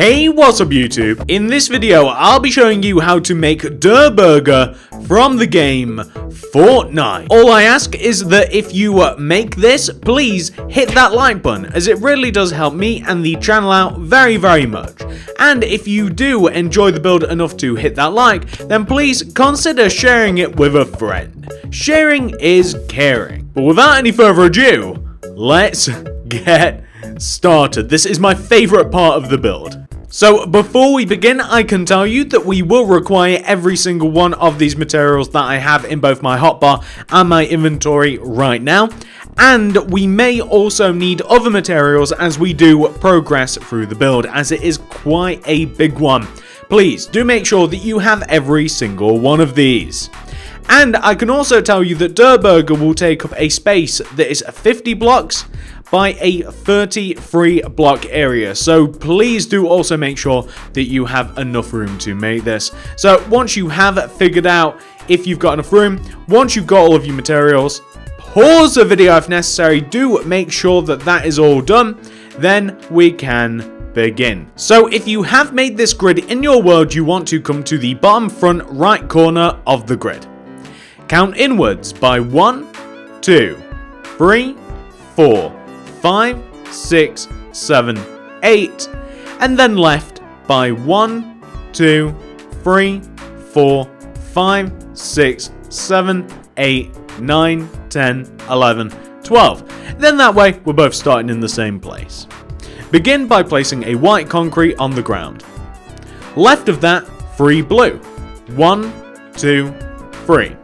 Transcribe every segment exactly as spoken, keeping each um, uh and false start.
Hey, what's up YouTube? In this video, I'll be showing you how to make Durr Burger from the game Fortnite. All I ask is that if you make this, please hit that like button, as it really does help me and the channel out very, very much. And if you do enjoy the build enough to hit that like, then please consider sharing it with a friend. Sharing is caring. But without any further ado, let's get started. This is my favorite part of the build. So before we begin, I can tell you that we will require every single one of these materials that I have in both my hotbar and my inventory right now. And we may also need other materials as we do progress through the build, as it is quite a big one. Please do make sure that you have every single one of these. And I can also tell you that Durr Burger will take up a space that is fifty blocks by a thirty-three block area, so please do also make sure that you have enough room to make this. So once you have figured out if you've got enough room, once you've got all of your materials, pause the video if necessary, do make sure that that is all done, then we can begin. So if you have made this grid in your world, you want to come to the bottom front right corner of the grid. Count inwards by one, two, three, four, five, six, seven, eight, and then left by one, two, three, four, five, six, seven, eight, nine, ten, eleven, twelve. Then that way we're both starting in the same place. Begin by placing a white concrete on the ground. Left of that, three blue. One, two, three.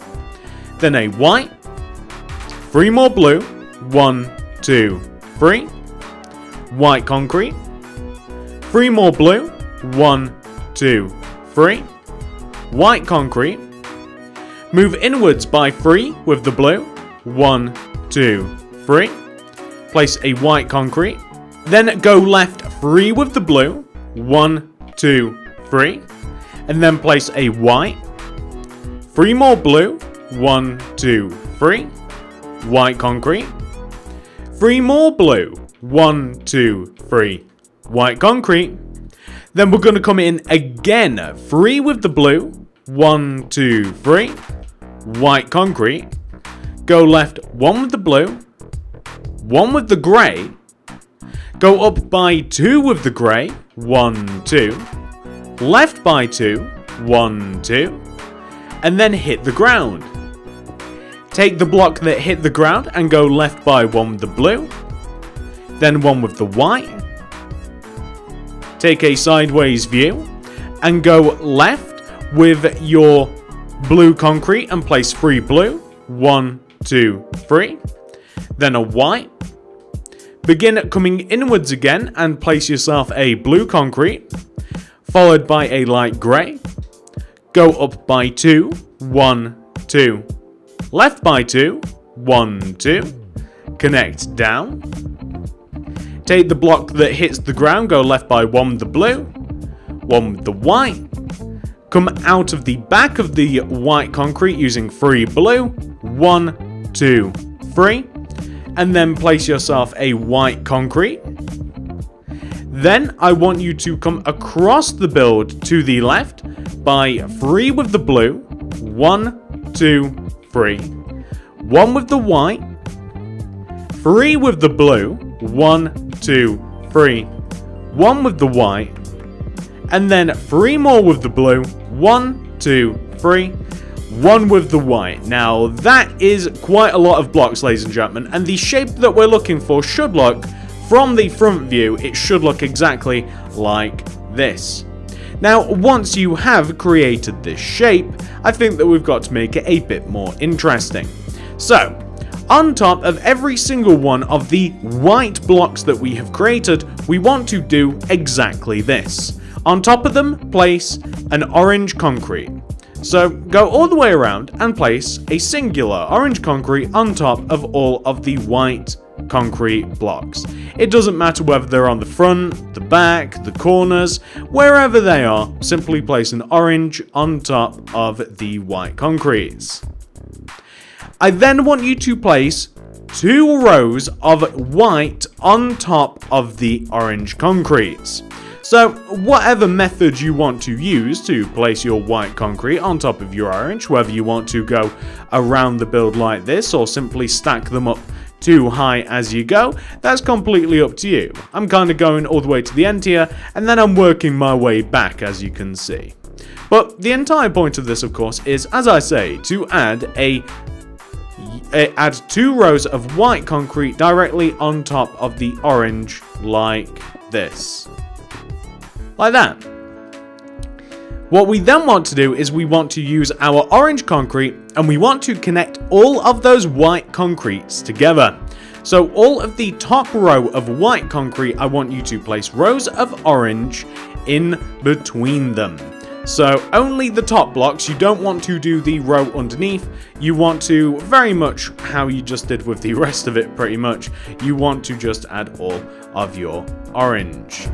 Then a white, three more blue. One, two, three. White concrete. Three more blue. One, two, three. White concrete. Move inwards by three with the blue. One, two, three. Place a white concrete. Then go left three with the blue, one, two, three, and then place a white, three more blue, one, two, three, white concrete, three more blue, one, two, three, white concrete. Then we're going to come in again, three with the blue, one, two, three, white concrete, go left one with the blue, one with the grey, go up by two with the grey, one, two, left by two, one, two, and then hit the ground. Take the block that hit the ground and go left by one with the blue, then one with the white. Take a sideways view and go left with your blue concrete and place three blue, one, two, three, then a white. Begin coming inwards again and place yourself a blue concrete, followed by a light grey. Go up by two, one, two. Left by two, one, two. Connect down. Take the block that hits the ground, go left by one with the blue, one with the white. Come out of the back of the white concrete using three blue, one, two, three. And then place yourself a white concrete. Then I want you to come across the build to the left by three with the blue, one, two, three, one with the white, three with the blue, one, two, three, one with the white, and then three more with the blue, one, two, three, one with the white. Now that is quite a lot of blocks, ladies and gentlemen, and the shape that we're looking for should look, from the front view, it should look exactly like this. Now once you have created this shape, I think that we've got to make it a bit more interesting. So on top of every single one of the white blocks that we have created, we want to do exactly this. On top of them, place an orange concrete. So go all the way around and place a singular orange concrete on top of all of the white concrete blocks. It doesn't matter whether they're on the front, the back, the corners, wherever they are, simply place an orange on top of the white concretes. I then want you to place two rows of white on top of the orange concretes. So whatever method you want to use to place your white concrete on top of your orange, whether you want to go around the build like this or simply stack them up too high as you go, that's completely up to you. I'm kind of going all the way to the end here, and then I'm working my way back, as you can see. But the entire point of this, of course, is, as I say, to add a add two rows of white concrete directly on top of the orange, like this. Like that. What we then want to do is we want to use our orange concrete, and we want to connect all of those white concretes together. So all of the top row of white concrete, I want you to place rows of orange in between them. So only the top blocks, you don't want to do the row underneath, you want to very much how you just did with the rest of it pretty much, you want to just add all of your orange.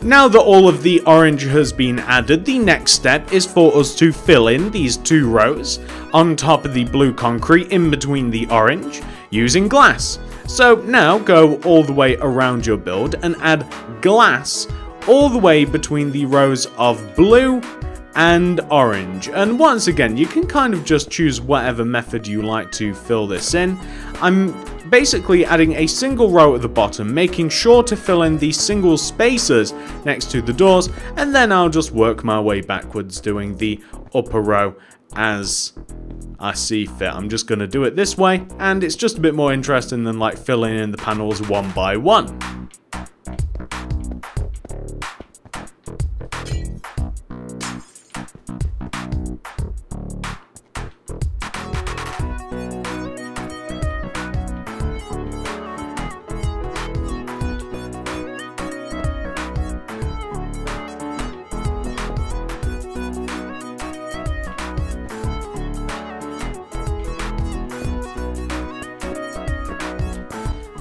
Now that all of the orange has been added, the next step is for us to fill in these two rows on top of the blue concrete in between the orange using glass. So now go all the way around your build and add glass all the way between the rows of blue and orange. And once again, you can kind of just choose whatever method you like to fill this in. I'm basically adding a single row at the bottom, making sure to fill in the single spaces next to the doors, and then I'll just work my way backwards doing the upper row as I see fit. I'm just going to do it this way, and it's just a bit more interesting than like filling in the panels one by one.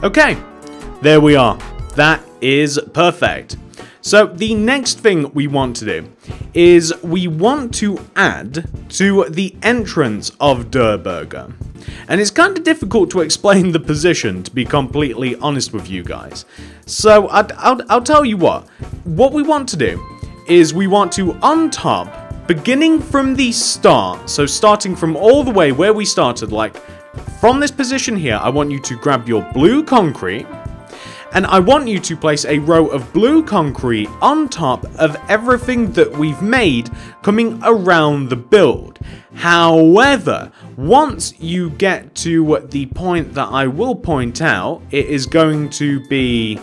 Okay, there we are. That is perfect. So the next thing we want to do is we want to add to the entrance of Durr Burger. And it's kind of difficult to explain the position, to be completely honest with you guys. So I'd, I'll, I'll tell you what. What we want to do is we want to, on top, beginning from the start, so starting from all the way where we started, like from this position here, I want you to grab your blue concrete, and I want you to place a row of blue concrete on top of everything that we've made coming around the build. However, once you get to the point that I will point out, it is going to be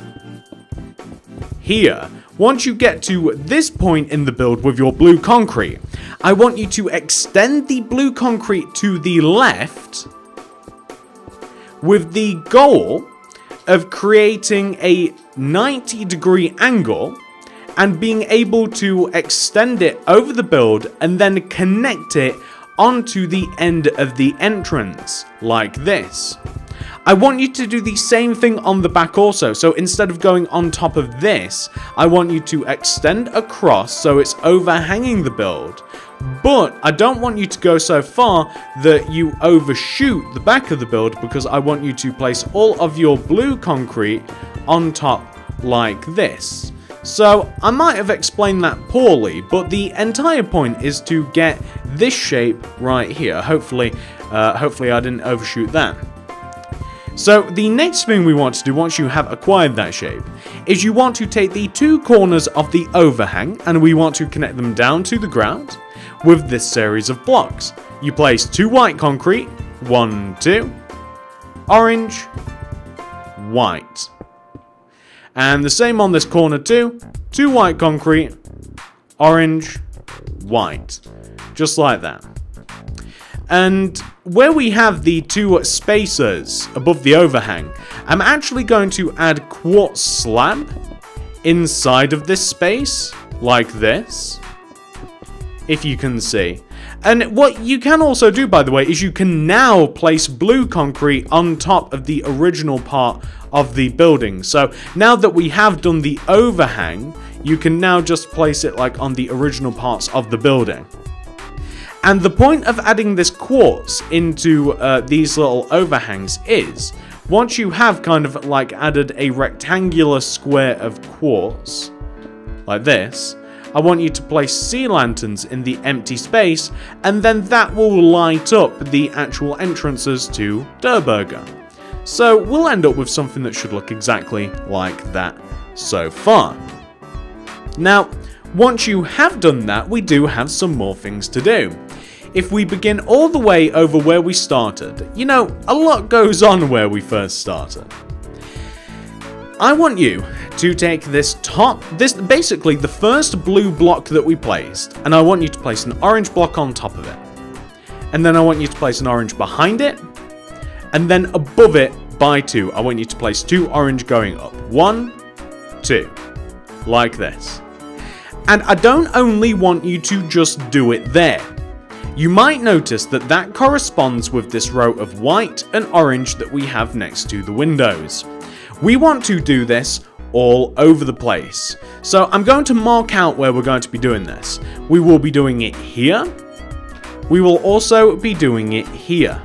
here. Once you get to this point in the build with your blue concrete, I want you to extend the blue concrete to the left, with the goal of creating a ninety degree angle and being able to extend it over the build and then connect it onto the end of the entrance, like this. I want you to do the same thing on the back also, so instead of going on top of this, I want you to extend across so it's overhanging the build. But I don't want you to go so far that you overshoot the back of the build, because I want you to place all of your blue concrete on top like this. So I might have explained that poorly, but the entire point is to get this shape right here. Hopefully, uh, hopefully I didn't overshoot that. So the next thing we want to do once you have acquired that shape is you want to take the two corners of the overhang and we want to connect them down to the ground with this series of blocks. You place two white concrete, one, two, orange, white. And the same on this corner too, two white concrete, orange, white. Just like that. And where we have the two spacers above the overhang, I'm actually going to add quartz slab inside of this space, like this. if you can see. And what you can also do, by the way, is you can now place blue concrete on top of the original part of the building. So now that we have done the overhang, you can now just place it like on the original parts of the building. And the point of adding this quartz into uh, these little overhangs is, once you have kind of like added a rectangular square of quartz, like this, I want you to place sea lanterns in the empty space, and then that will light up the actual entrances to Durr Burger. So we'll end up with something that should look exactly like that so far. Now, once you have done that, we do have some more things to do. If we begin all the way over where we started, you know, a lot goes on where we first started. I want you to take this top, this basically the first blue block that we placed, and I want you to place an orange block on top of it. And then I want you to place an orange behind it, and then above it by two. I want you to place two orange going up. One, two, like this. And I don't only want you to just do it there. You might notice that that corresponds with this row of white and orange that we have next to the windows. We want to do this all over the place. So I'm going to mark out where we're going to be doing this. We will be doing it here. We will also be doing it here.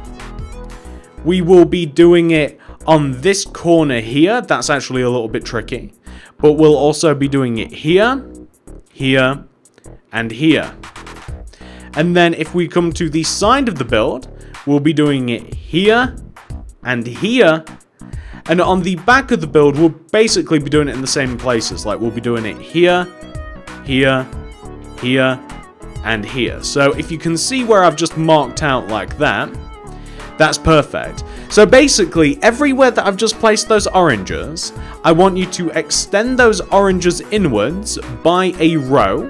We will be doing it on this corner here. That's actually a little bit tricky. But we'll also be doing it here, here, and here. And then if we come to the side of the build, we'll be doing it here, and here. And on the back of the build, we'll basically be doing it in the same places. Like, we'll be doing it here, here, here, and here. So if you can see where I've just marked out like that, that's perfect. So basically, everywhere that I've just placed those oranges, I want you to extend those oranges inwards by a row.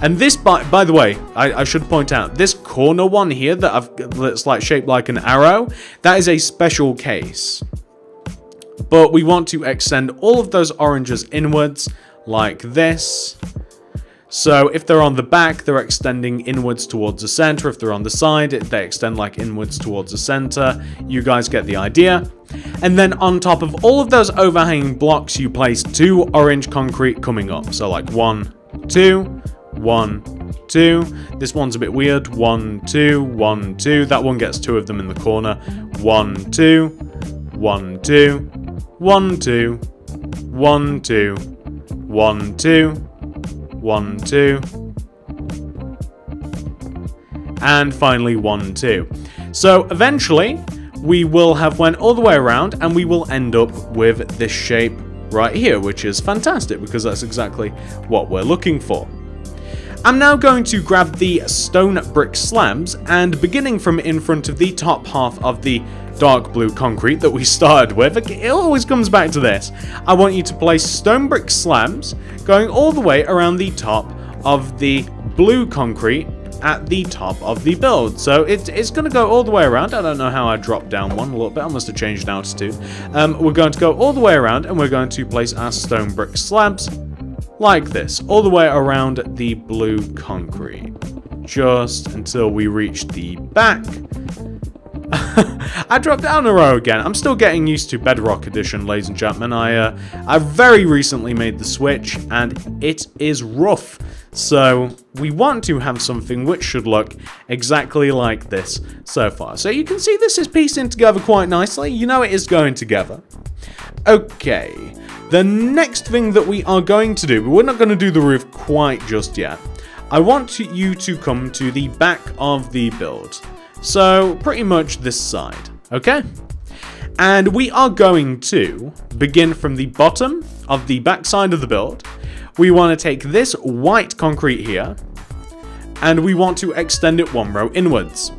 And this, by, by the way, I, I should point out, this corner one here that I've, that's like shaped like an arrow, that is a special case. But we want to extend all of those oranges inwards, like this. So if they're on the back, they're extending inwards towards the center. If they're on the side, they extend like inwards towards the center. You guys get the idea. And then on top of all of those overhanging blocks, you place two orange concrete coming up. So like one, two, one, two. This one's a bit weird. One, two, one, two. That one gets two of them in the corner. One, two, one, two. One, two, one, two, one, two, one, two, and finally one, two. So eventually, we will have went all the way around, and we will end up with this shape right here, which is fantastic, because that's exactly what we're looking for. I'm now going to grab the stone brick slabs, and beginning from in front of the top half of the dark blue concrete that we started with, it always comes back to this. I want you to place stone brick slabs going all the way around the top of the blue concrete at the top of the build. So it, it's going to go all the way around. I don't know how I dropped down one a little bit. I must have changed altitude. Um, we're going to go all the way around, and we're going to place our stone brick slabs like this, all the way around the blue concrete, just until we reach the back. I dropped down a row again. I'm still getting used to Bedrock Edition, ladies and gentlemen. I uh, I very recently made the switch, and it is rough. So we want to have something which should look exactly like this so far. So you can see this is piecing together quite nicely. You know it is going together. Okay, the next thing that we are going to do, but we're not going to do the roof quite just yet. I want to, you to come to the back of the build. So, pretty much this side, okay? And we are going to begin from the bottom of the backside of the build. We want to take this white concrete here, and we want to extend it one row inwards.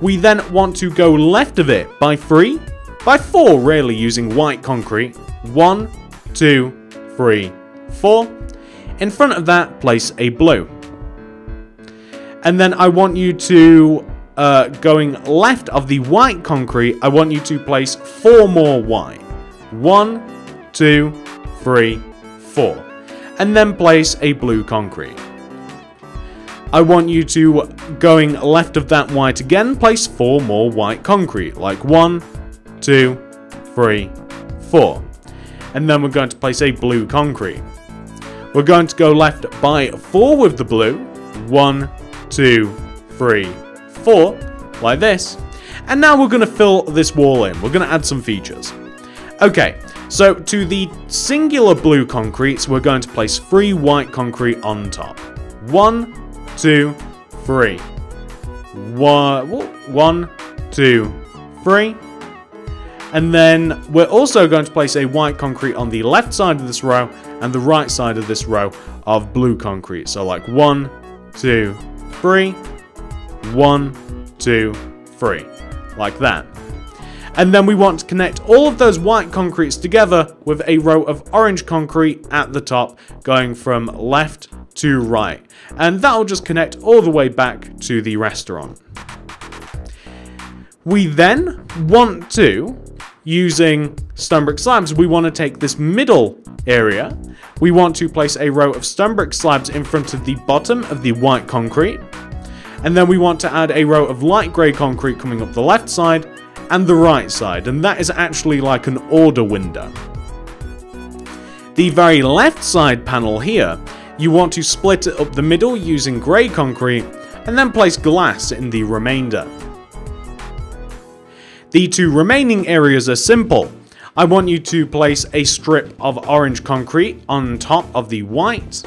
We then want to go left of it by three, by four really, using white concrete. One, two, three, four. In front of that, place a blue. And then I want you to... Uh, going left of the white concrete, I want you to place four more white. One, two, three, four. And then place a blue concrete. I want you to, going left of that white again, place four more white concrete, like one, two, three, four. And then we're going to place a blue concrete. We're going to go left by four with the blue, one, two, three, four, like this. And now we're going to fill this wall in. We're going to add some features. Okay, so to the singular blue concretes, we're going to place three white concrete on top. One, two, three. One, one, two, three. And then we're also going to place a white concrete on the left side of this row and the right side of this row of blue concrete. So like one, two, three. One, two, three. Like that. And then we want to connect all of those white concretes together with a row of orange concrete at the top, going from left to right. And that'll just connect all the way back to the restaurant. We then want to, using stone brick slabs, we want to take this middle area. We want to place a row of stone brick slabs in front of the bottom of the white concrete. And then we want to add a row of light grey concrete coming up the left side and the right side, and that is actually like an order window. The very left side panel here, you want to split it up the middle using grey concrete, and then place glass in the remainder. The two remaining areas are simple. I want you to place a strip of orange concrete on top of the white,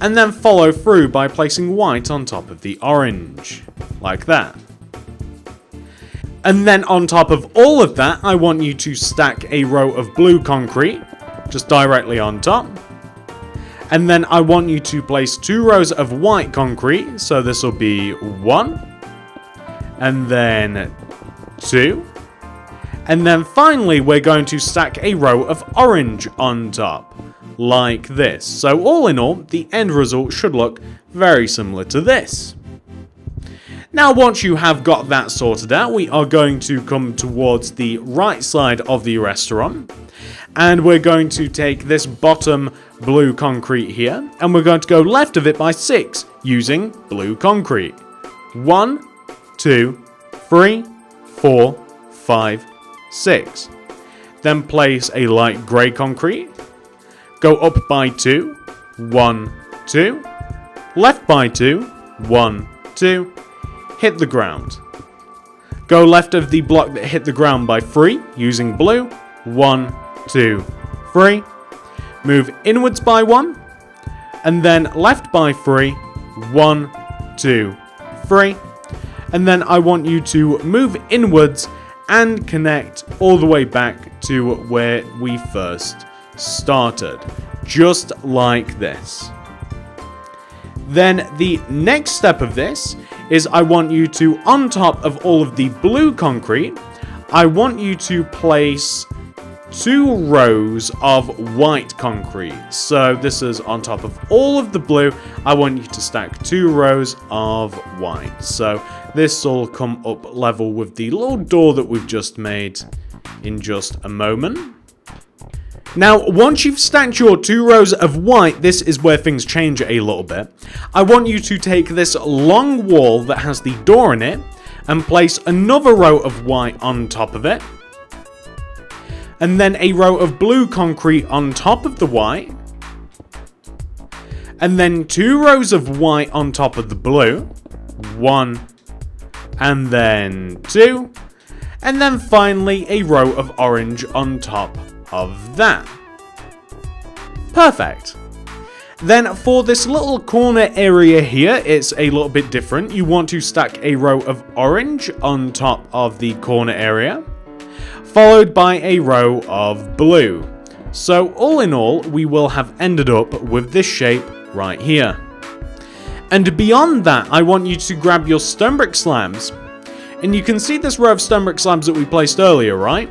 and then follow through by placing white on top of the orange, like that. And then on top of all of that, I want you to stack a row of blue concrete, just directly on top. And then I want you to place two rows of white concrete, so this will be one, and then two. And then finally, we're going to stack a row of orange on top, like this. So all in all, the end result should look very similar to this. Now once you have got that sorted out, we are going to come towards the right side of the restaurant, and we're going to take this bottom blue concrete here, and we're going to go left of it by six using blue concrete. One, two, three, four, five, six. Then place a light grey concrete, go up by two, one, two, left by two, one, two, hit the ground. Go left of the block that hit the ground by three, using blue. One, two, three. Move inwards by one, and then left by three. One, two, three. And then I want you to move inwards and connect all the way back to where we first started, just like this. Then the next step of this is I want you to, on top of all of the blue concrete, I want you to place two rows of white concrete. So this is on top of all of the blue, I want you to stack two rows of white. So this will come up level with the little door that we've just made in just a moment. Now, once you've stacked your two rows of white, this is where things change a little bit. I want you to take this long wall that has the door in it and place another row of white on top of it. And then a row of blue concrete on top of the white. And then two rows of white on top of the blue. One. And then two. And then finally a row of orange on top of that. Perfect. Then for this little corner area here, it's a little bit different. You want to stack a row of orange on top of the corner area, followed by a row of blue. So all in all, we will have ended up with this shape right here. And beyond that, I want you to grab your stone brick slabs. And you can see this row of stone brick slabs that we placed earlier, right?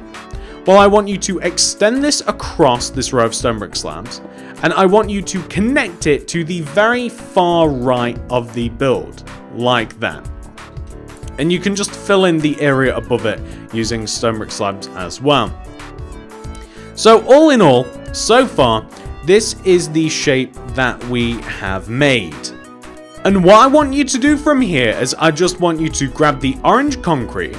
Well, I want you to extend this across this row of stone brick slabs, and I want you to connect it to the very far right of the build, like that. And you can just fill in the area above it using stone brick slabs as well. So all in all, so far, this is the shape that we have made. And what I want you to do from here is I just want you to grab the orange concrete,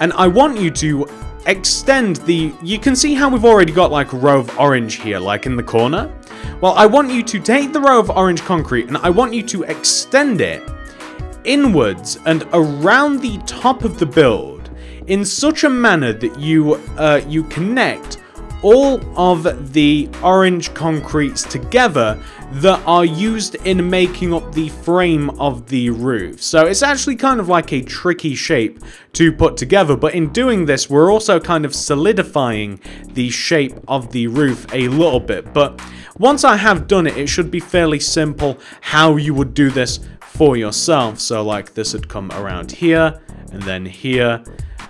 and I want you to extend the... You can see how we've already got like a row of orange here, like in the corner. Well, I want you to take the row of orange concrete and I want you to extend it inwards and around the top of the build in such a manner that you uh, you connect all of the orange concretes together that are used in making up the frame of the roof. So it's actually kind of like a tricky shape to put together, but in doing this we're also kind of solidifying the shape of the roof a little bit. But once I have done it, it should be fairly simple how you would do this for yourself. So like this would come around here and then here.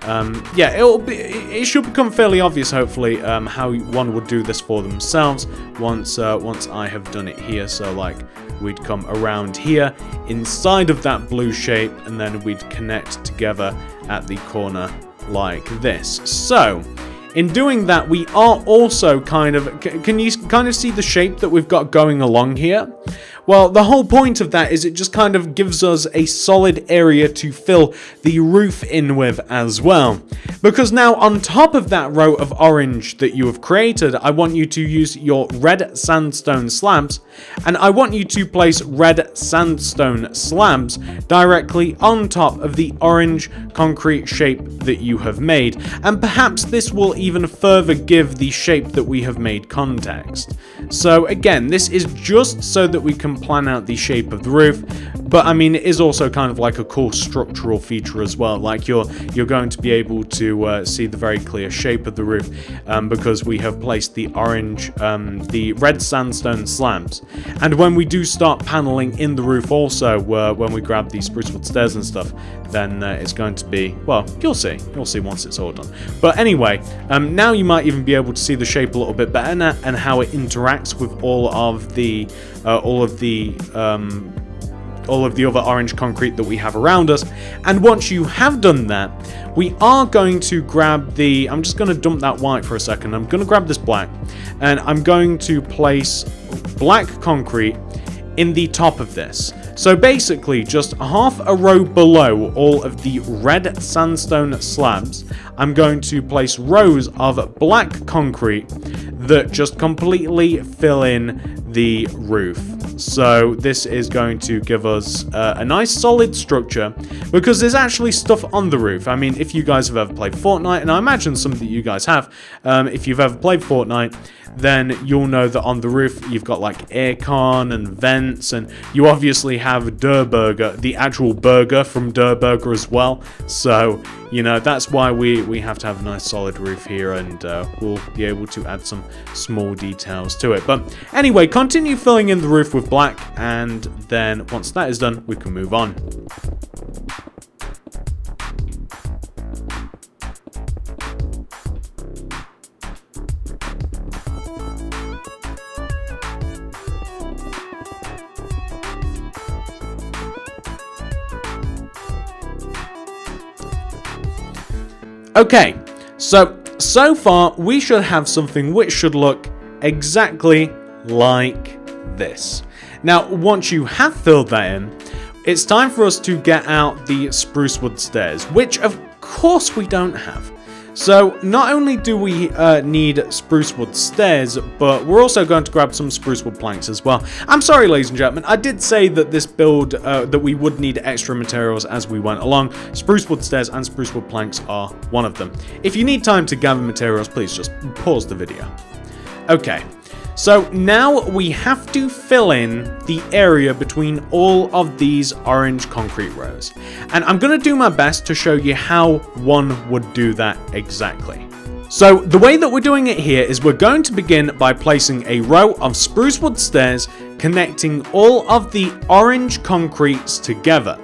Um, yeah, it'll be, it should become fairly obvious, hopefully, um, how one would do this for themselves once uh, once I have done it here. So, like, we'd come around here, inside of that blue shape, and then we'd connect together at the corner like this. So, in doing that, we are also kind of... Can you kind of see the shape that we've got going along here? Well, the whole point of that is it just kind of gives us a solid area to fill the roof in with as well. Because now on top of that row of orange that you have created, I want you to use your red sandstone slabs. And I want you to place red sandstone slabs directly on top of the orange concrete shape that you have made. And perhaps this will even further give the shape that we have made context. So again, this is just so that we can plan out the shape of the roof, but I mean it is also kind of like a cool structural feature as well. Like you're you're going to be able to uh, see the very clear shape of the roof um, because we have placed the orange, um, the red sandstone slabs. And when we do start paneling in the roof, also uh, when we grab the spruce wood stairs and stuff, then uh, it's going to be, well, you'll see, you'll see once it's all done. But anyway, um, now you might even be able to see the shape a little bit better and how it interacts with all of the uh, all of the um, all of the other orange concrete that we have around us. And once you have done that, we are going to grab the... I'm just going to dump that white for a second. I'm going to grab this black, and I'm going to place black concrete in the top of this. So basically, just half a row below all of the red sandstone slabs, I'm going to place rows of black concrete that just completely fill in the roof. So this is going to give us uh, a nice solid structure, because there's actually stuff on the roof. I mean, if you guys have ever played Fortnite, and I imagine some that you guys have, um, if you've ever played Fortnite, then you'll know that on the roof you've got like aircon and vents, and you obviously have Durr Burger, the actual burger from Durr Burger as well. So, you know, that's why we, we have to have a nice solid roof here, and uh, we'll be able to add some small details to it. But anyway, continue filling in the roof with black, and then once that is done, we can move on. Okay, so, so far, we should have something which should look exactly like this. Now, once you have filled that in, it's time for us to get out the spruce wood stairs, which, of course, we don't have. So, not only do we uh, need spruce wood stairs, but we're also going to grab some spruce wood planks as well. I'm sorry, ladies and gentlemen, I did say that this build, uh, that we would need extra materials as we went along. Spruce wood stairs and spruce wood planks are one of them. If you need time to gather materials, please just pause the video. Okay. So now we have to fill in the area between all of these orange concrete rows. And I'm going to do my best to show you how one would do that exactly. So the way that we're doing it here is we're going to begin by placing a row of spruce wood stairs connecting all of the orange concretes together.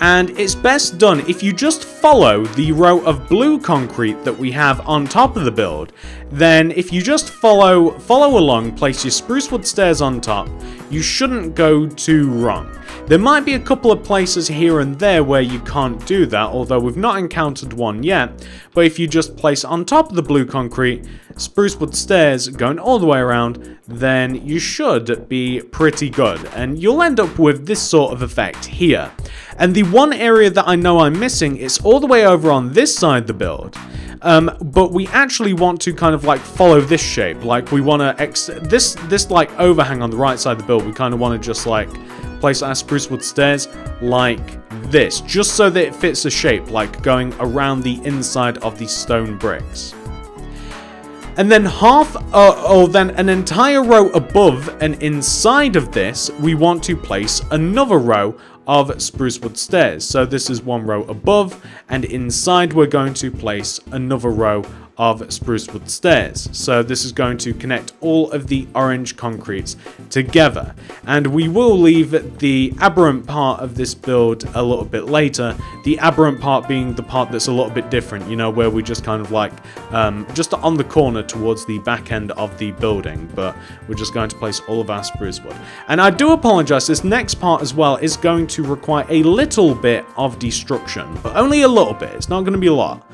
And it's best done if you just follow the row of blue concrete that we have on top of the build. Then if you just follow follow along, place your spruce wood stairs on top, you shouldn't go too wrong. There might be a couple of places here and there where you can't do that, although we've not encountered one yet, but if you just place on top of the blue concrete sprucewood stairs going all the way around, then you should be pretty good, and you'll end up with this sort of effect here. And the one area that I know I'm missing is all the way over on this side of the build. Um, but we actually want to kind of like follow this shape, like we want to ex this this like overhang on the right side of the build. We kind of want to just like place our sprucewood stairs like this, just so that it fits a shape, like going around the inside of the stone bricks. And then half, uh, or then an entire row above and inside of this, we want to place another row of sprucewood stairs. So this is one row above, and inside we're going to place another row of sprucewood stairs. So this is going to connect all of the orange concretes together. And we will leave the aberrant part of this build a little bit later. The aberrant part being the part that's a little bit different, you know, where we just kind of like, um, just on the corner towards the back end of the building, but we're just going to place all of our sprucewood. And I do apologize, this next part as well is going to require a little bit of destruction, but only a little bit, it's not going to be a lot.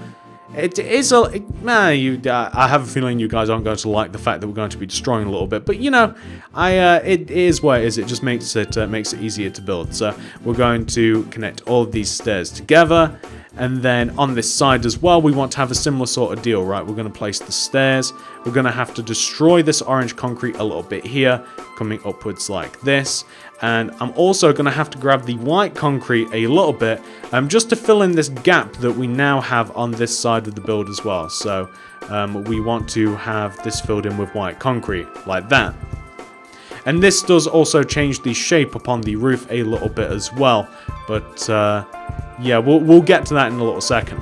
It is a... It, nah, you, uh, I have a feeling you guys aren't going to like the fact that we're going to be destroying a little bit. But, you know, I uh, it, it is what it is. It just makes it, uh, makes it easier to build. So we're going to connect all of these stairs together. And then on this side as well, we want to have a similar sort of deal, right? We're going to place the stairs. We're going to have to destroy this orange concrete a little bit here, coming upwards like this. And I'm also going to have to grab the white concrete a little bit, um, just to fill in this gap that we now have on this side of the build as well. So um, we want to have this filled in with white concrete, like that. And this does also change the shape upon the roof a little bit as well, but... Uh, Yeah, we'll, we'll get to that in a little second.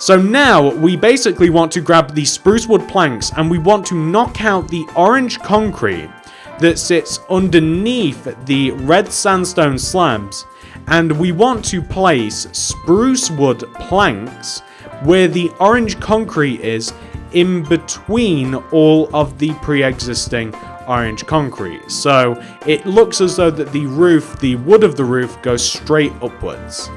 So now, we basically want to grab the sprucewood planks, and we want to knock out the orange concrete that sits underneath the red sandstone slabs, and we want to place sprucewood planks where the orange concrete is in between all of the pre-existing orange concrete. So it looks as though that the roof, the wood of the roof, goes straight upwards.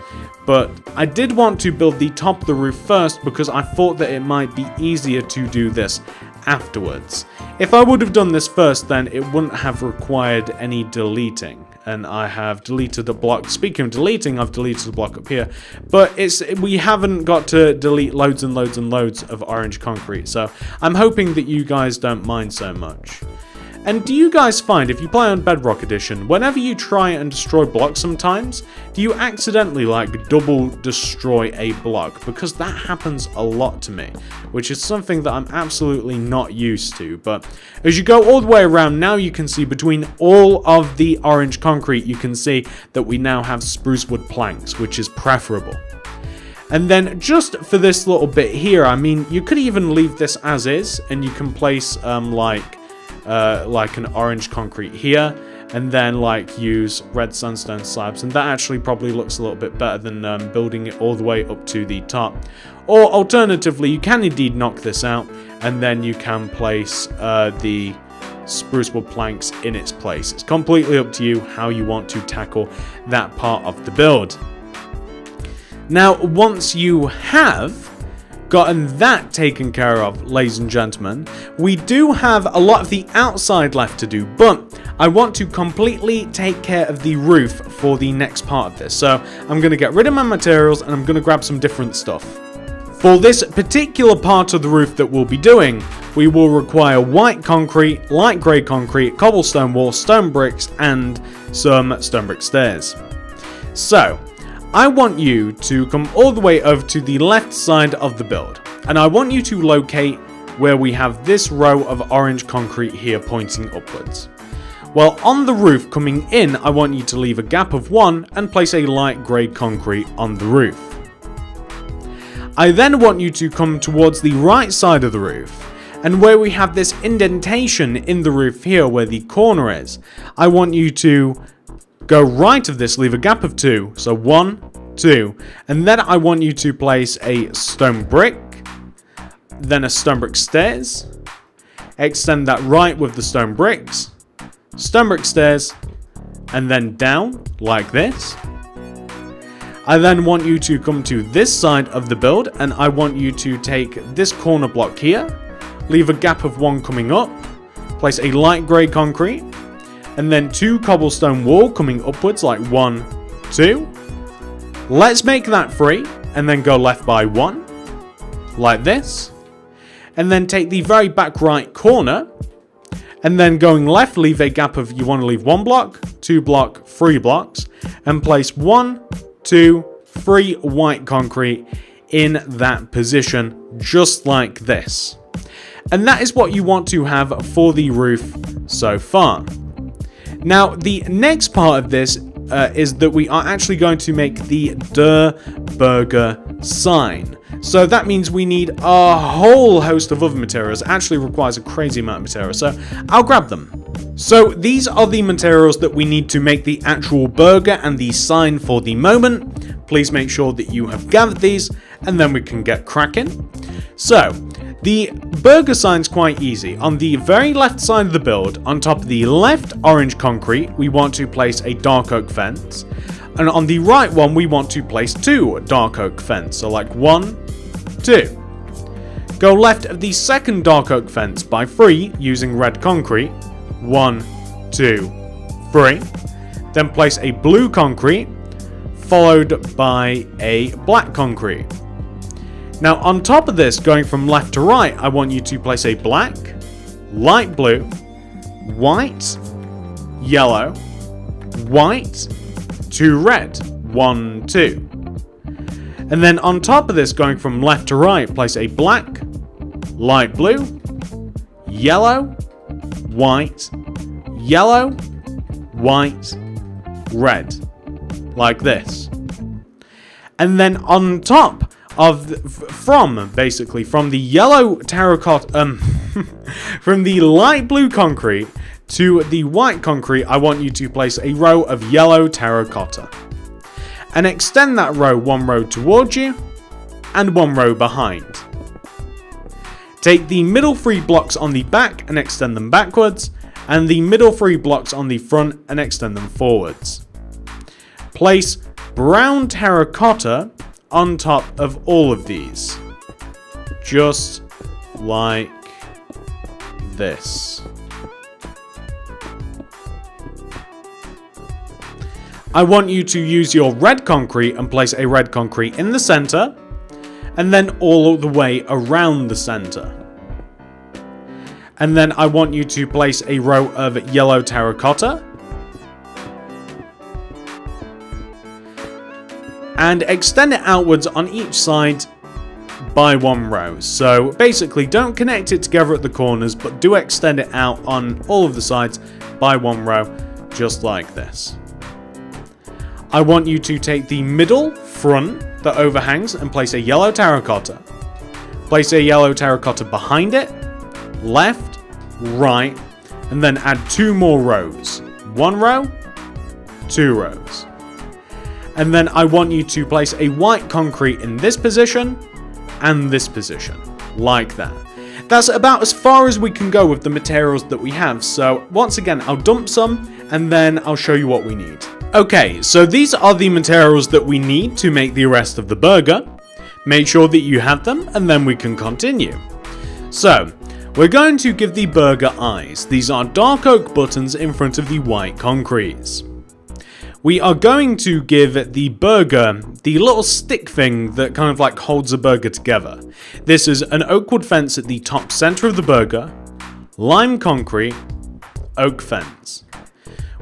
But I did want to build the top of the roof first because I thought that it might be easier to do this afterwards. If I would have done this first, then it wouldn't have required any deleting. And I have deleted the block. Speaking of deleting, I've deleted the block up here. But it's we haven't got to delete loads and loads and loads of orange concrete. So I'm hoping that you guys don't mind so much. And do you guys find, if you play on Bedrock Edition, whenever you try and destroy blocks sometimes, do you accidentally, like, double destroy a block? Because that happens a lot to me, which is something that I'm absolutely not used to. But as you go all the way around, now you can see between all of the orange concrete, you can see that we now have sprucewood planks, which is preferable. And then just for this little bit here, I mean, you could even leave this as is, and you can place, um, like... Uh, like an orange concrete here, and then like use red sandstone slabs, and that actually probably looks a little bit better than um, building it all the way up to the top. Or alternatively, you can indeed knock this out, and then you can place uh, the sprucewood planks in its place. It's completely up to you how you want to tackle that part of the build. Now, once you have gotten that taken care of, ladies and gentlemen, we do have a lot of the outside left to do, but I want to completely take care of the roof for the next part of this. So I'm going to get rid of my materials and I'm going to grab some different stuff. For this particular part of the roof that we'll be doing, we will require white concrete, light grey concrete, cobblestone wall, stone bricks, and some stone brick stairs. So I want you to come all the way over to the left side of the build, and I want you to locate where we have this row of orange concrete here pointing upwards. Well, on the roof coming in, I want you to leave a gap of one and place a light grey concrete on the roof. I then want you to come towards the right side of the roof, and where we have this indentation in the roof here where the corner is, I want you to go right of this, leave a gap of two, so one, two, and then I want you to place a stone brick, then a stone brick stairs, extend that right with the stone bricks, stone brick stairs, and then down, like this. I then want you to come to this side of the build, and I want you to take this corner block here, leave a gap of one coming up, place a light grey concrete, and then two cobblestone wall coming upwards like one, two. Let's make that three, and then go left by one, like this. And then take the very back right corner, and then going left, leave a gap of, you want to leave one block, two block, three blocks, and place one, two, three white concrete in that position, just like this. And that is what you want to have for the roof so far. Now, the next part of this uh, is that we are actually going to make the Durr Burger sign. So that means we need a whole host of other materials. It actually requires a crazy amount of materials, so I'll grab them. So these are the materials that we need to make the actual burger and the sign for the moment. Please make sure that you have gathered these, and then we can get cracking. So the burger sign's quite easy. On the very left side of the build, on top of the left orange concrete, we want to place a dark oak fence. And on the right one, we want to place two dark oak fence. So like one, two. Go left of the second dark oak fence by three using red concrete. One, two, three. Then place a blue concrete followed by a black concrete. Now on top of this, going from left to right, I want you to place a black, light blue, white, yellow, white, two red, one, two. And then on top of this, going from left to right, place a black, light blue, yellow, white, yellow, white, red, like this. And then on top of, the, from, basically, from the yellow terracotta, um, from the light blue concrete, to the white concrete, I want you to place a row of yellow terracotta. And extend that row one row towards you, and one row behind. Take the middle three blocks on the back and extend them backwards, and the middle three blocks on the front and extend them forwards. Place brown terracotta on top of all of these. Just like this. I want you to use your red concrete and place a red concrete in the center, and then all the way around the center. And then I want you to place a row of yellow terracotta, and extend it outwards on each side by one row. So basically, don't connect it together at the corners, but do extend it out on all of the sides by one row, just like this. I want you to take the middle front that overhangs and place a yellow terracotta. Place a yellow terracotta behind it, left, right, and then add two more rows. One row, two rows. And then I want you to place a white concrete in this position and this position, like that. That's about as far as we can go with the materials that we have, so once again, I'll dump some and then I'll show you what we need. Okay, so these are the materials that we need to make the rest of the burger. Make sure that you have them, and then we can continue. So, we're going to give the burger eyes. These are dark oak buttons in front of the white concretes. We are going to give the burger the little stick thing that kind of like holds the burger together. This is an oak wood fence at the top center of the burger, lime concrete, oak fence.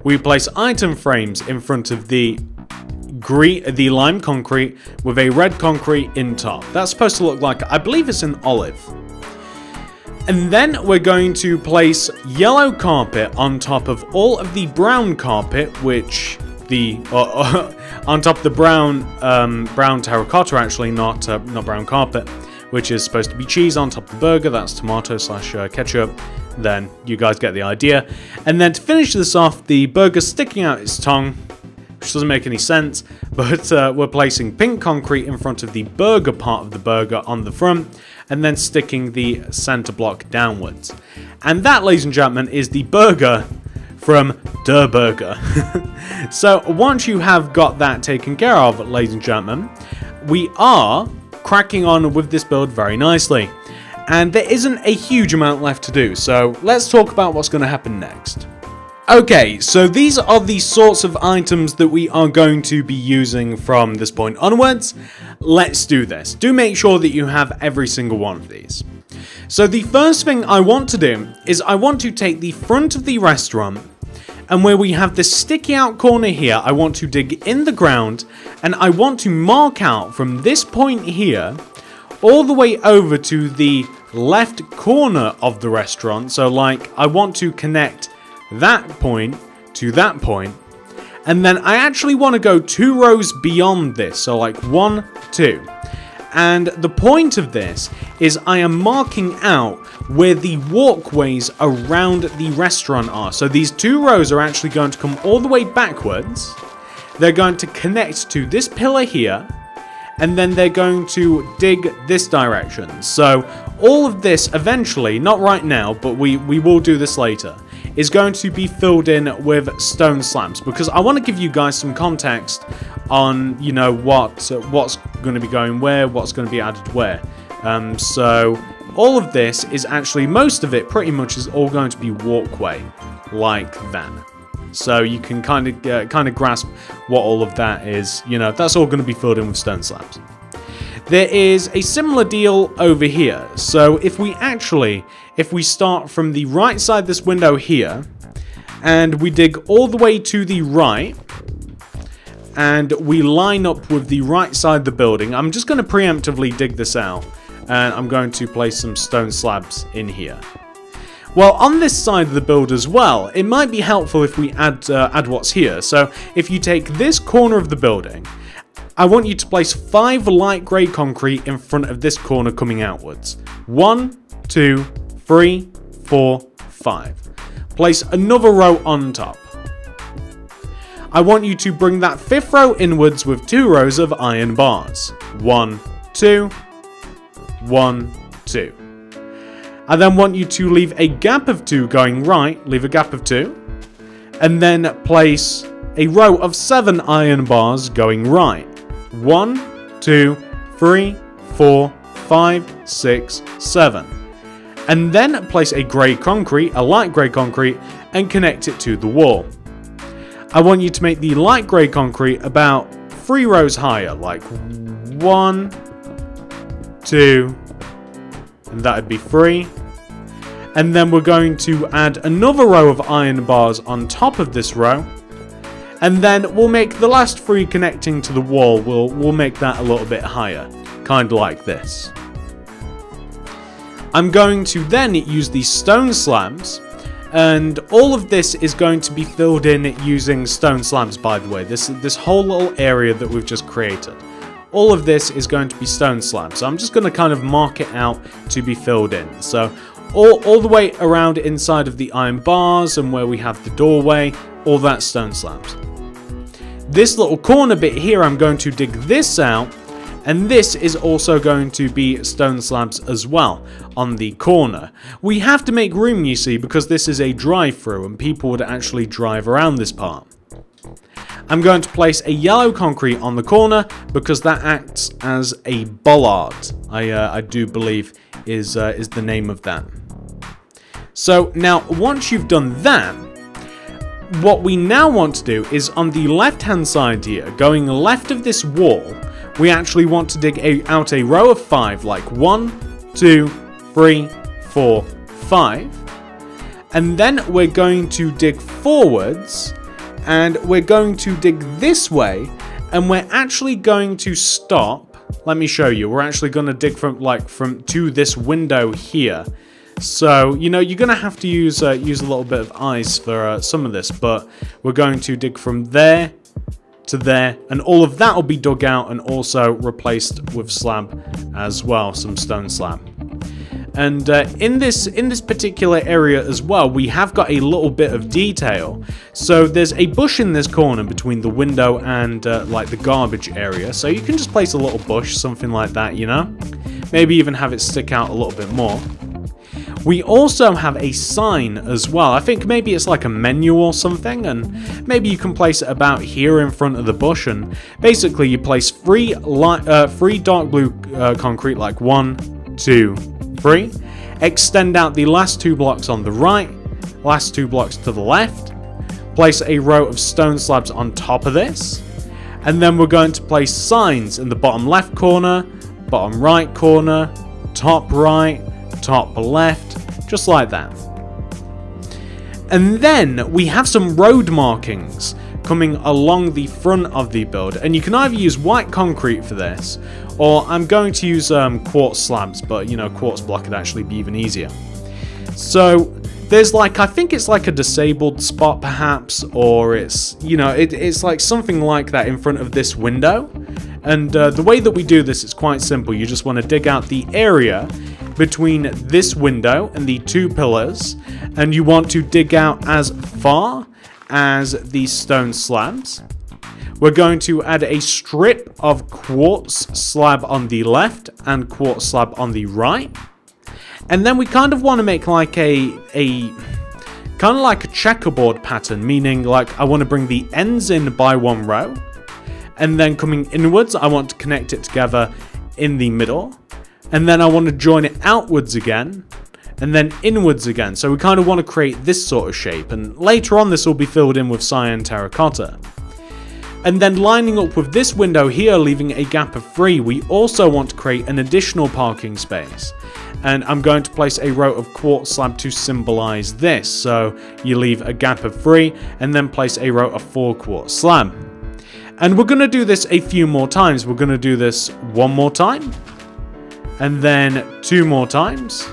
We place item frames in front of the green, the lime concrete with a red concrete in top. That's supposed to look like, I believe it's an olive. And then we're going to place yellow carpet on top of all of the brown carpet, which the uh, on top of the brown um, brown terracotta, actually not uh, not brown carpet, which is supposed to be cheese on top of the burger. That's tomato slash uh, ketchup. Then you guys get the idea. And then to finish this off, the burger's sticking out its tongue, which doesn't make any sense, but uh, we're placing pink concrete in front of the burger part of the burger on the front, and then sticking the center block downwards. And that, ladies and gentlemen, is the burger from Durr Burger. So once you have got that taken care of, ladies and gentlemen, we are cracking on with this build very nicely. And there isn't a huge amount left to do, so let's talk about what's going to happen next. Okay, so these are the sorts of items that we are going to be using from this point onwards. Let's do this. Do make sure that you have every single one of these. So the first thing I want to do is I want to take the front of the restaurant, and where we have this sticky out corner here, I want to dig in the ground, and I want to mark out from this point here all the way over to the left corner of the restaurant. So like I want to connect that point to that point, and then I actually want to go two rows beyond this, so like one, two, and the point of this is I am marking out where the walkways around the restaurant are. So these two rows are actually going to come all the way backwards, they're going to connect to this pillar here, and then they're going to dig this direction. So all of this eventually, not right now, but we we will do this later, is going to be filled in with stone slabs, because I want to give you guys some context on, you know, what what's going to be going where, what's going to be added where. Um, so all of this is actually, most of it pretty much is all going to be walkway, like that. So you can kind of uh, kind of grasp what all of that is. You know, that's all going to be filled in with stone slabs. There is a similar deal over here. So if we actually, if we start from the right side of this window here, and we dig all the way to the right, and we line up with the right side of the building, I'm just going to preemptively dig this out, and I'm going to place some stone slabs in here. Well, on this side of the build as well, it might be helpful if we add, uh, add what's here. So if you take this corner of the building, I want you to place five light grey concrete in front of this corner coming outwards. One, two, three, four, five. Place another row on top. I want you to bring that fifth row inwards with two rows of iron bars. One, two, one, two. I then want you to leave a gap of two going right, leave a gap of two, and then place a row of seven iron bars going right. One, two, three, four, five, six, seven. And then place a grey concrete, a light grey concrete, and connect it to the wall. I want you to make the light grey concrete about three rows higher, like one, two, and that would be three. And then we're going to add another row of iron bars on top of this row. And then we'll make the last three connecting to the wall, we'll, we'll make that a little bit higher. Kind of like this. I'm going to then use these stone slabs. And all of this is going to be filled in using stone slabs, by the way. This, this whole little area that we've just created. All of this is going to be stone slabs. So I'm just going to kind of mark it out to be filled in. So all, all the way around inside of the iron bars and where we have the doorway, all that stone slabs. This little corner bit here, I'm going to dig this out, and this is also going to be stone slabs as well on the corner. We have to make room, you see, because this is a drive-through and people would actually drive around this part. I'm going to place a yellow concrete on the corner because that acts as a bollard. I, uh, I do believe is, uh, is the name of that. So now once you've done that, what we now want to do is on the left hand side here, going left of this wall, we actually want to dig a, out a row of five, like one, two, three, four, five. And then we're going to dig forwards. And we're going to dig this way, and we're actually going to stop. Let me show you. We're actually going to dig from like from to this window here. So you know you're going to have to use uh, use a little bit of ice for uh, some of this, but we're going to dig from there to there, and all of that will be dug out and also replaced with slab as well, some stone slab. And uh, in this in this particular area as well, we have got a little bit of detail. So there's a bush in this corner between the window and uh, like the garbage area. So you can just place a little bush, something like that, you know? Maybe even have it stick out a little bit more. We also have a sign as well. I think maybe it's like a menu or something, and maybe you can place it about here in front of the bush, and basically you place three, light, uh, three dark blue uh, concrete, like one, two, three. Extend out the last two blocks on the right, last two blocks to the left. Place a row of stone slabs on top of this. And then we're going to place signs in the bottom left corner, bottom right corner, top right, top left, just like that. And then we have some road markings coming along the front of the build, and you can either use white concrete for this, or I'm going to use um, quartz slabs, but you know, quartz block would actually be even easier. So there's like, I think it's like a disabled spot perhaps, or it's, you know, it, it's like something like that in front of this window. And uh, the way that we do this is quite simple. You just want to dig out the area between this window and the two pillars, and you want to dig out as far as these stone slabs. We're going to add a strip of quartz slab on the left and quartz slab on the right. And then we kind of want to make like a, a kind of like a checkerboard pattern, meaning like I want to bring the ends in by one row, and then coming inwards, I want to connect it together in the middle, and then I want to join it outwards again, and then inwards again. So we kind of want to create this sort of shape, and later on this will be filled in with cyan terracotta. And then lining up with this window here, leaving a gap of three, we also want to create an additional parking space. And I'm going to place a row of quartz slab to symbolize this. So you leave a gap of three and then place a row of four quartz slab. And we're going to do this a few more times. We're going to do this one more time, and then two more times,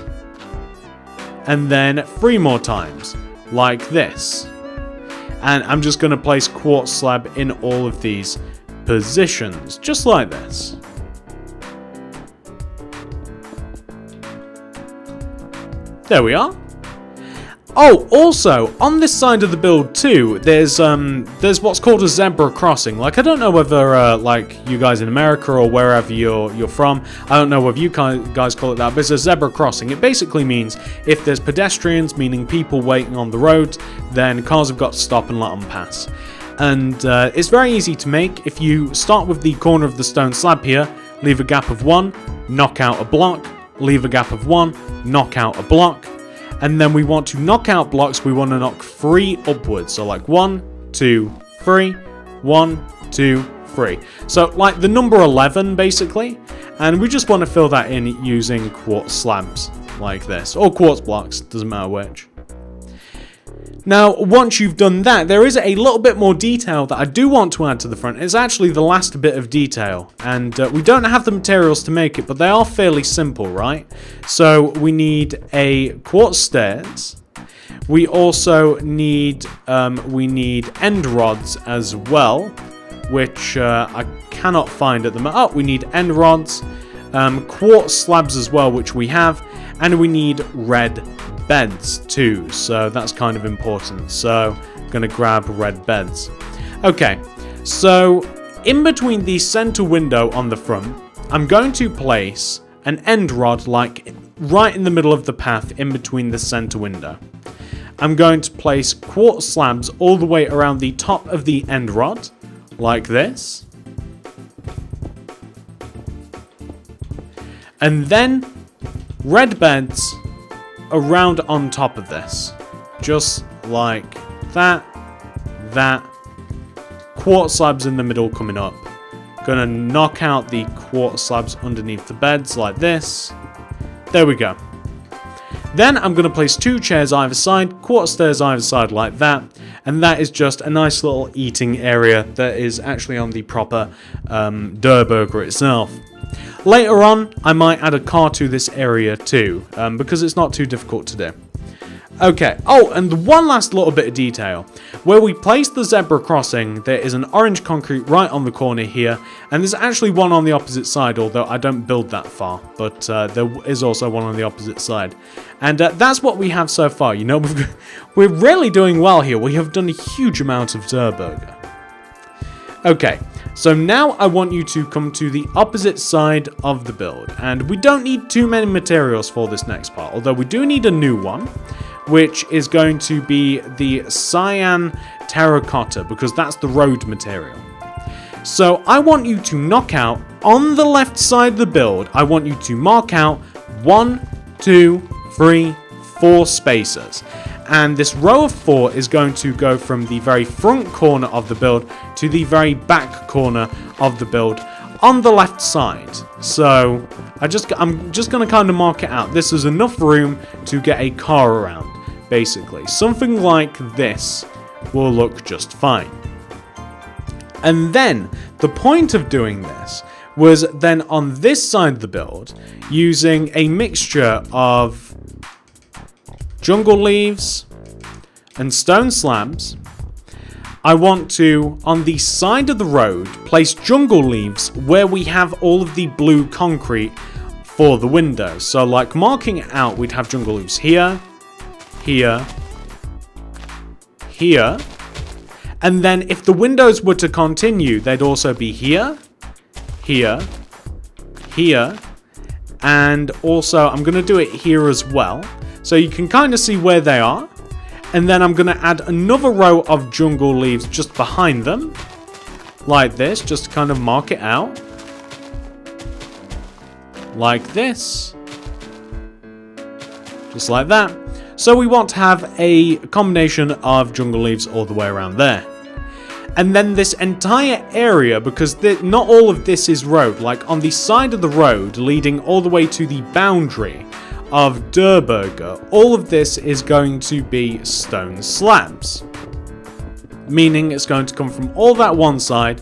and then three more times, like this. And I'm just going to place quartz slab in all of these positions, just like this. There we are. Oh, also, on this side of the build too, there's um, there's what's called a zebra crossing. Like, I don't know whether, uh, like, you guys in America or wherever you're, you're from, I don't know whether you guys call it that, but it's a zebra crossing. It basically means if there's pedestrians, meaning people waiting on the road, then cars have got to stop and let them pass. And uh, it's very easy to make. If you start with the corner of the stone slab here, leave a gap of one, knock out a block, leave a gap of one, knock out a block. And then we want to knock out blocks, we want to knock three upwards. So like one, two, three, one, two, three. So like the number eleven basically. And we just want to fill that in using quartz slabs like this. Or quartz blocks, doesn't matter which. Now, once you've done that, there is a little bit more detail that I do want to add to the front. It's actually the last bit of detail, and uh, we don't have the materials to make it, but they are fairly simple, right? So we need a quartz stairs. We also need um, we need end rods as well, which uh, I cannot find at the moment. Oh, we need end rods, um, quartz slabs as well, which we have, and we need red beds too, so that's kind of important. So I'm gonna grab red beds. Okay, so in between the center window on the front, I'm going to place an end rod like right in the middle of the path in between the center window. I'm going to place quartz slabs all the way around the top of the end rod, like this. And then red beds around on top of this, just like that, that, quartz slabs in the middle coming up. Gonna knock out the quartz slabs underneath the beds like this. There we go. Then I'm gonna place two chairs either side, quartz stairs either side like that, and that is just a nice little eating area that is actually on the proper um, Durr Burger itself. Later on, I might add a car to this area too, um, because it's not too difficult to do. Okay, oh, and one last little bit of detail. Where we place the zebra crossing, there is an orange concrete right on the corner here, and there's actually one on the opposite side, although I don't build that far, but uh, there is also one on the opposite side. And uh, that's what we have so far. You know, we've, we're really doing well here. We have done a huge amount of Durr Burger. Okay, so now I want you to come to the opposite side of the build, and we don't need too many materials for this next part, although we do need a new one, which is going to be the cyan terracotta, because that's the road material. So I want you to knock out, on the left side of the build, I want you to mark out one, two, three, four spacers. And this row of four is going to go from the very front corner of the build to the very back corner of the build on the left side. So I just, I'm just going to kind of mark it out. This is enough room to get a car around, basically. Something like this will look just fine. And then the point of doing this was then on this side of the build, using a mixture of jungle leaves and stone slabs, I want to, on the side of the road, place jungle leaves where we have all of the blue concrete for the windows. So like marking it out, we'd have jungle leaves here, here, here. And then if the windows were to continue, they'd also be here, here, here, and also I'm going to do it here as well. So you can kind of see where they are. And then I'm going to add another row of jungle leaves just behind them, like this, just to kind of mark it out. Like this. Just like that. So we want to have a combination of jungle leaves all the way around there. And then this entire area, because not all of this is road, like on the side of the road leading all the way to the boundary of Durr Burger, all of this is going to be stone slabs. Meaning it's going to come from all that one side,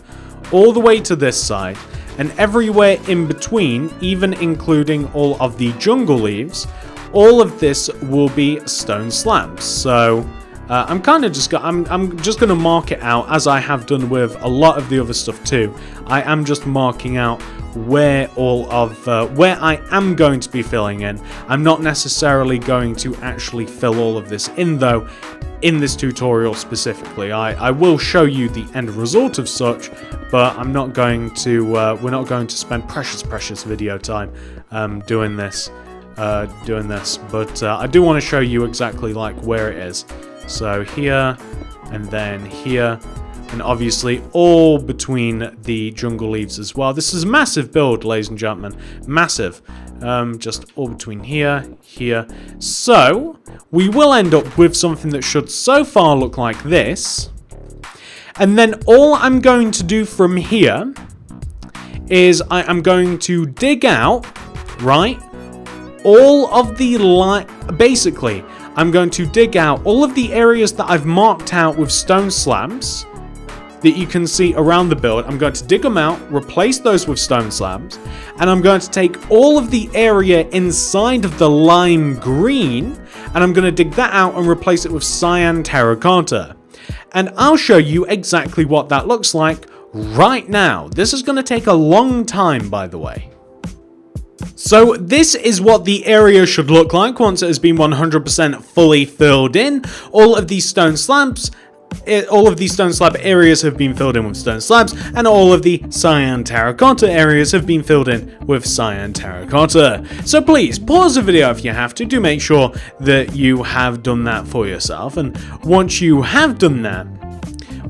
all the way to this side, and everywhere in between, even including all of the jungle leaves, all of this will be stone slabs. So uh, I'm kind of just go I'm I'm just going to mark it out as I have done with a lot of the other stuff too. I am just marking out where all of uh, where I am going to be filling in. I'm not necessarily going to actually fill all of this in though in this tutorial specifically. I I will show you the end result of such, but I'm not going to uh, we're not going to spend precious precious video time um, doing this. Uh, doing this, but uh, I do want to show you exactly like where it is. So here, and then here, and obviously all between the jungle leaves as well. This is a massive build, ladies and gentlemen, massive. Um, just all between here, here. So we will end up with something that should so far look like this. And then all I'm going to do from here is I am going to dig out, right? All of the line, basically, I'm going to dig out all of the areas that I've marked out with stone slabs that you can see around the build. I'm going to dig them out, replace those with stone slabs, and I'm going to take all of the area inside of the lime green, and I'm going to dig that out and replace it with cyan terracotta. And I'll show you exactly what that looks like right now. This is going to take a long time, by the way. So this is what the area should look like once it has been one hundred percent fully filled in. All of these stone slabs, all of these stone slab areas have been filled in with stone slabs, and all of the cyan terracotta areas have been filled in with cyan terracotta. So please pause the video if you have to, to make sure that you have done that for yourself. And once you have done that,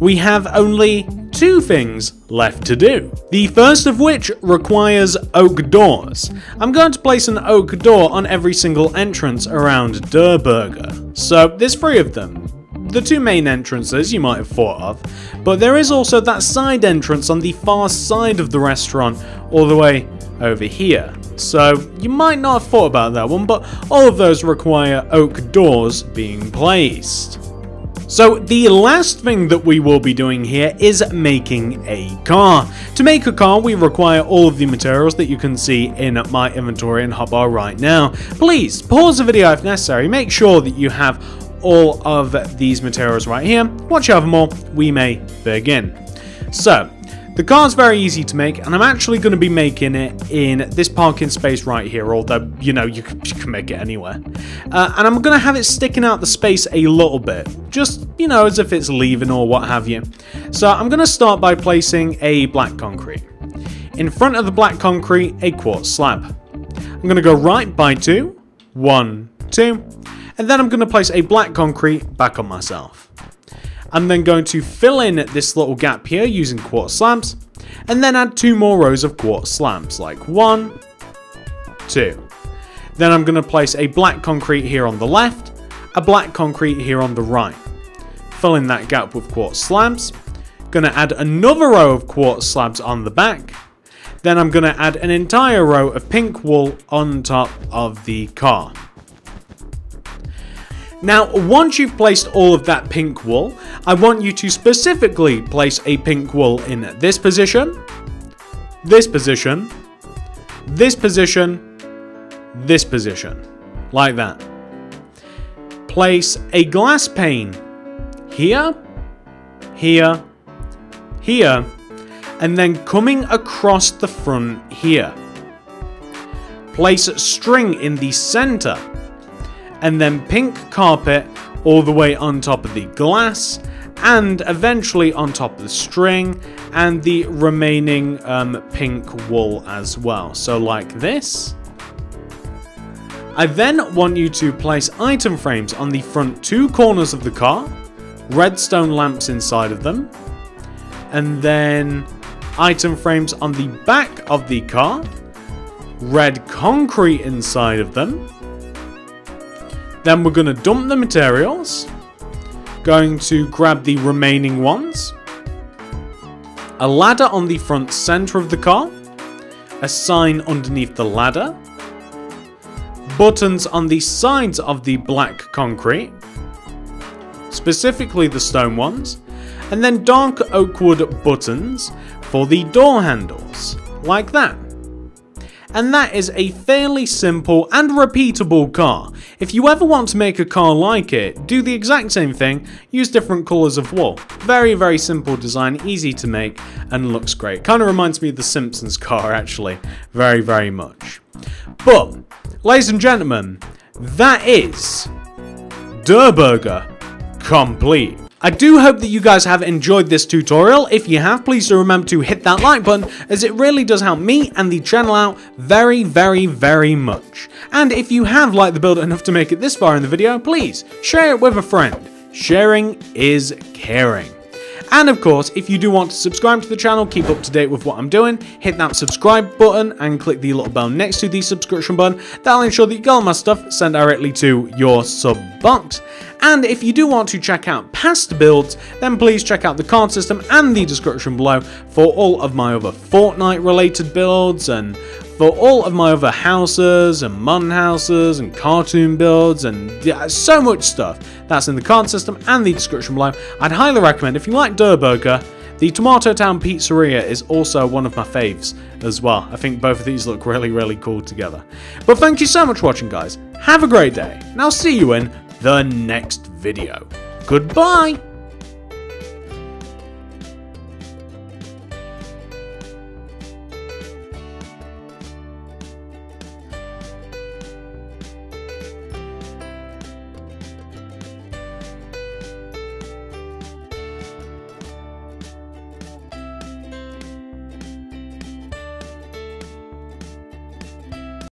we have only two things left to do. The first of which requires oak doors. I'm going to place an oak door on every single entrance around Durr Burger. So there's three of them. The two main entrances you might have thought of, but there is also that side entrance on the far side of the restaurant all the way over here. So you might not have thought about that one, but all of those require oak doors being placed. So the last thing that we will be doing here is making a car. To make a car, we require all of the materials that you can see in my inventory and hotbar right now. Please pause the video if necessary. Make sure that you have all of these materials right here. Once you have them all, we may begin. So The car's very easy to make, and I'm actually going to be making it in this parking space right here, although, you know, you can, you can make it anywhere. Uh, and I'm going to have it sticking out the space a little bit, just, you know, as if it's leaving or what have you. So I'm going to start by placing a black concrete. In front of the black concrete, a quartz slab. I'm going to go right by two, one, two, and then I'm going to place a black concrete back on myself. I'm then going to fill in this little gap here using quartz slabs, and then add two more rows of quartz slabs, like one, two. Then I'm going to place a black concrete here on the left, a black concrete here on the right. Fill in that gap with quartz slabs. Going to add another row of quartz slabs on the back. Then I'm going to add an entire row of pink wool on top of the car. Now, once you've placed all of that pink wool, I want you to specifically place a pink wool in this position, this position, this position, this position, like that. Place a glass pane here, here, here, and then coming across the front here. Place a string in the center, and then pink carpet all the way on top of the glass, and eventually on top of the string, and the remaining um, pink wool as well. So like this. I then want you to place item frames on the front two corners of the car, redstone lamps inside of them, and then item frames on the back of the car, red concrete inside of them. Then we're going to dump the materials, going to grab the remaining ones, a ladder on the front center of the car, a sign underneath the ladder, buttons on the sides of the black concrete, specifically the stone ones, and then dark oak wood buttons for the door handles, like that. And that is a fairly simple and repeatable car. If you ever want to make a car like it, do the exact same thing, use different colours of wool. Very, very simple design, easy to make, and looks great. Kind of reminds me of the Simpsons car, actually. Very, very much. But, ladies and gentlemen, that is Durr Burger complete. I do hope that you guys have enjoyed this tutorial. If you have, please do remember to hit that like button, as it really does help me and the channel out very, very, very much. And if you have liked the build enough to make it this far in the video, please share it with a friend. Sharing is caring. And of course, if you do want to subscribe to the channel, keep up to date with what I'm doing, hit that subscribe button and click the little bell next to the subscription button. That'll ensure that you get all my stuff sent directly to your sub box. And if you do want to check out past builds, then please check out the card system and the description below for all of my other Fortnite related builds, and for all of my other houses and modern houses and cartoon builds and yeah, so much stuff. That's in the card system and the description below. I'd highly recommend, if you like Durr Burger, the Tomato Town Pizzeria is also one of my faves as well. I think both of these look really, really cool together. But thank you so much for watching, guys. Have a great day, and I'll see you in the next video. Goodbye!